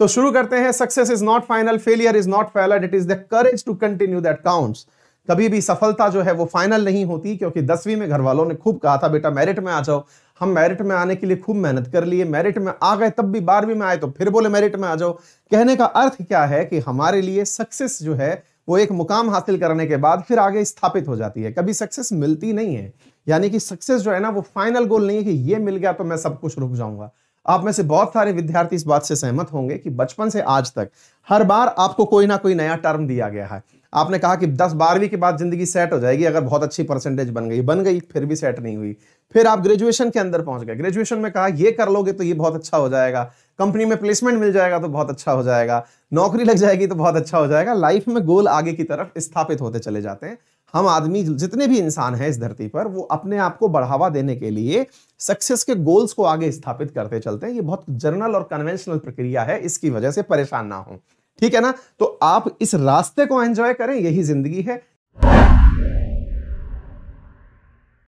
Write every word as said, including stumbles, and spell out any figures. तो शुरू करते हैं। Success is not final, failure is not fatal, it is the courage to continue that counts. कभी भी सफलता जो है वो फाइनल नहीं होती, क्योंकि दसवीं में घर वालों ने खूब कहा था बेटा मेरिट में आ जाओ। हम मेरिट में आने के लिए खूब मेहनत कर लिए, मेरिट में आ गए, तब भी बारहवीं में आए तो फिर बोले मेरिट में आ जाओ। कहने का अर्थ क्या है कि हमारे लिए सक्सेस जो है वो एक मुकाम हासिल करने के बाद फिर आगे स्थापित हो जाती है, कभी सक्सेस मिलती नहीं है। यानी कि सक्सेस जो है ना वो फाइनल गोल नहीं है कि ये मिल गया तो मैं सब कुछ रुक जाऊंगा। आप में से बहुत सारे विद्यार्थी इस बात से सहमत होंगे कि बचपन से आज तक हर बार आपको कोई ना कोई नया टर्म दिया गया है। आपने कहा कि दस बारहवीं के बाद जिंदगी सेट हो जाएगी, अगर बहुत अच्छी परसेंटेज बन गई बन गई फिर भी सेट नहीं हुई। फिर आप ग्रेजुएशन के अंदर पहुंच गए, ग्रेजुएशन में कहा ये कर लोगे तो ये बहुत अच्छा हो जाएगा, कंपनी में प्लेसमेंट मिल जाएगा तो बहुत अच्छा हो जाएगा, नौकरी लग जाएगी तो बहुत अच्छा हो जाएगा। लाइफ में गोल आगे की तरफ स्थापित होते चले जाते हैं। हम आदमी जितने भी इंसान हैं इस धरती पर वो अपने आप को बढ़ावा देने के लिए सक्सेस के गोल्स को आगे स्थापित करते चलते हैं। ये बहुत जनरल और कन्वेंशनल प्रक्रिया है, इसकी वजह से परेशान ना हो, ठीक है ना। तो आप इस रास्ते को एंजॉय करें, यही जिंदगी है।